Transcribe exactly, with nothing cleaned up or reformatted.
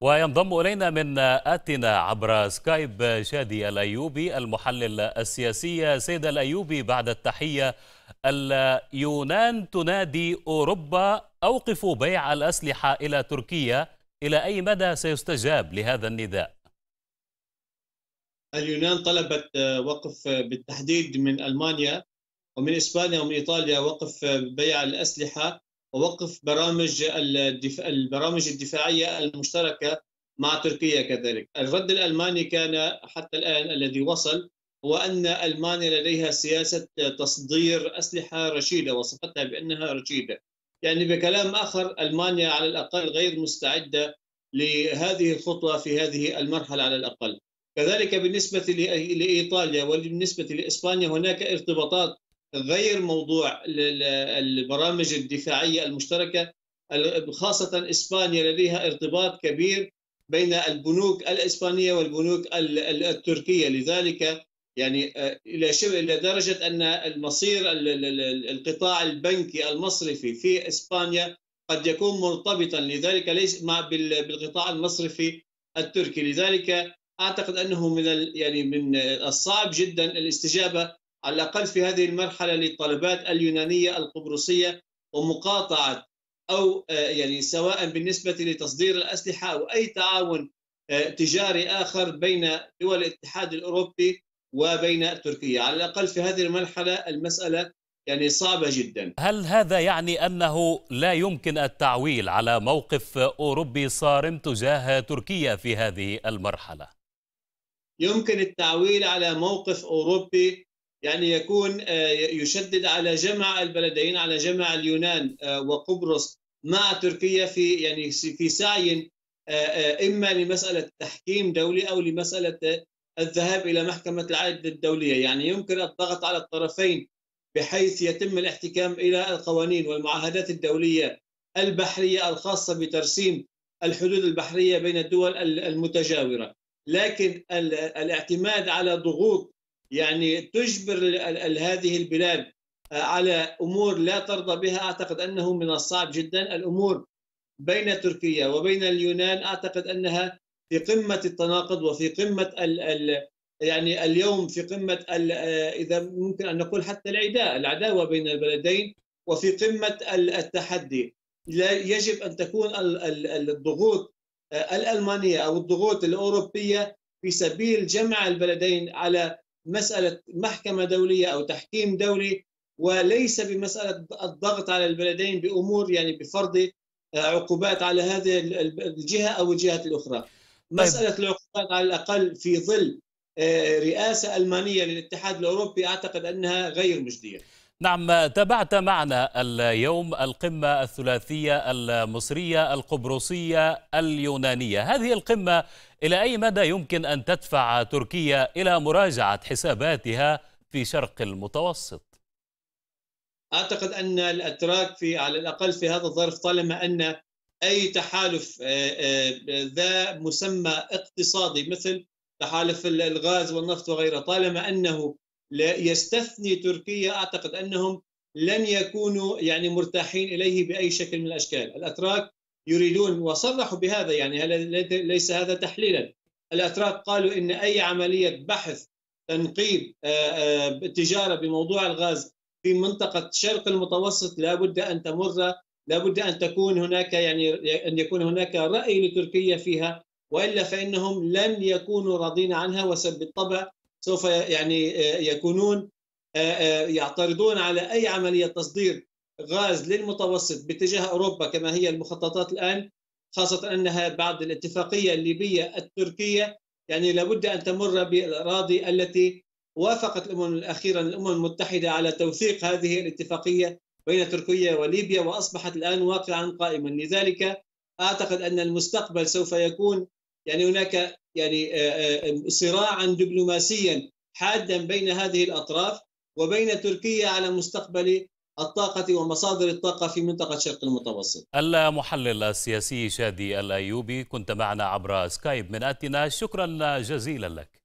وينضم إلينا من آتنا عبر سكايب شادي الأيوبي المحلل السياسي. سيد الأيوبي، بعد التحية، اليونان تنادي أوروبا أوقفوا بيع الأسلحة إلى تركيا، إلى أي مدى سيستجاب لهذا النداء؟ اليونان طلبت وقف بالتحديد من ألمانيا ومن إسبانيا ومن إيطاليا وقف بيع الأسلحة ووقف برامج الدفاع البرامج الدفاعية المشتركة مع تركيا كذلك. الرد الألماني كان حتى الآن الذي وصل هو أن ألمانيا لديها سياسة تصدير أسلحة رشيدة، وصفتها بأنها رشيدة. يعني بكلام آخر، ألمانيا على الأقل غير مستعدة لهذه الخطوة في هذه المرحلة على الأقل. كذلك بالنسبة لإيطاليا وبالنسبة لإسبانيا هناك ارتباطات غير موضوع البرامج الدفاعية المشتركة، خاصة إسبانيا لديها ارتباط كبير بين البنوك الإسبانية والبنوك التركية، لذلك يعني إلى شبه إلى درجة أن المصير القطاع البنكي المصرفي في إسبانيا قد يكون مرتبطا لذلك ليس مع بالقطاع المصرفي التركي. لذلك أعتقد أنه من يعني من الصعب جدا الاستجابة على الأقل في هذه المرحلة للطلبات اليونانية القبرصية ومقاطعة أو يعني سواء بالنسبة لتصدير الأسلحة أو أي تعاون تجاري آخر بين دول الاتحاد الأوروبي وبين تركيا. على الأقل في هذه المرحلة المسألة يعني صعبة جدا. هل هذا يعني أنه لا يمكن التعويل على موقف أوروبي صارم تجاه تركيا في هذه المرحلة؟ يمكن التعويل على موقف أوروبي يعني يكون يشدد على جمع البلدين، على جمع اليونان وقبرص مع تركيا في يعني في سعي إما لمسألة تحكيم دولي أو لمسألة الذهاب إلى محكمة العدل الدولية. يعني يمكن الضغط على الطرفين بحيث يتم الاحتكام إلى القوانين والمعاهدات الدولية البحرية الخاصة بترسيم الحدود البحرية بين الدول المتجاورة، لكن الاعتماد على ضغوط يعني تجبر هذه البلاد على أمور لا ترضى بها أعتقد أنه من الصعب جدا. الأمور بين تركيا وبين اليونان أعتقد أنها في قمة التناقض وفي قمة ال ال يعني اليوم في قمة ال إذا ممكن أن نقول حتى العداء العداوة بين البلدين وفي قمة التحدي. لا يجب أن تكون الضغوط الألمانية أو الضغوط الأوروبية في سبيل جمع البلدين على مسألة محكمة دولية أو تحكيم دولي، وليس بمسألة الضغط على البلدين بأمور يعني بفرض عقوبات على هذه الجهة أو الجهات الأخرى. مسألة العقوبات على الأقل في ظل رئاسة ألمانية للاتحاد الأوروبي أعتقد أنها غير مجدية. نعم، تابعت معنا اليوم القمة الثلاثية المصرية القبرصية اليونانية، هذه القمة إلى أي مدى يمكن أن تدفع تركيا إلى مراجعة حساباتها في شرق المتوسط؟ أعتقد أن الأتراك في على الأقل في هذا الظرف طالما أن أي تحالف ذا مسمى اقتصادي مثل تحالف الغاز والنفط وغيره طالما أنه لا يستثني تركيا أعتقد أنهم لن يكونوا يعني مرتاحين إليه بأي شكل من الأشكال. الأتراك يريدون وصرحوا بهذا، يعني ليس هذا تحليلا، الأتراك قالوا إن أي عملية بحث تنقيب التجارة بموضوع الغاز في منطقة شرق المتوسط لابد أن تمر لابد أن تكون هناك يعني أن يكون هناك رأي لتركيا فيها، وإلا فإنهم لن يكونوا راضين عنها وبالطبع سوف يعني يكونون يعترضون على أي عملية تصدير غاز للمتوسط باتجاه أوروبا كما هي المخططات الآن، خاصة أنها بعد الاتفاقية الليبية التركية يعني لابد أن تمر بالأراضي التي وافقت الأمم الأخيرة الأمم المتحدة على توثيق هذه الاتفاقية بين تركيا وليبيا وأصبحت الآن واقعا قائما. لذلك أعتقد أن المستقبل سوف يكون يعني هناك يعني صراعا دبلوماسيا حادا بين هذه الأطراف وبين تركيا على مستقبل الطاقة ومصادر الطاقة في منطقة شرق المتوسط. المحلل السياسي شادي الأيوبي كنت معنا عبر سكايب من آتنا، شكرا جزيلا لك.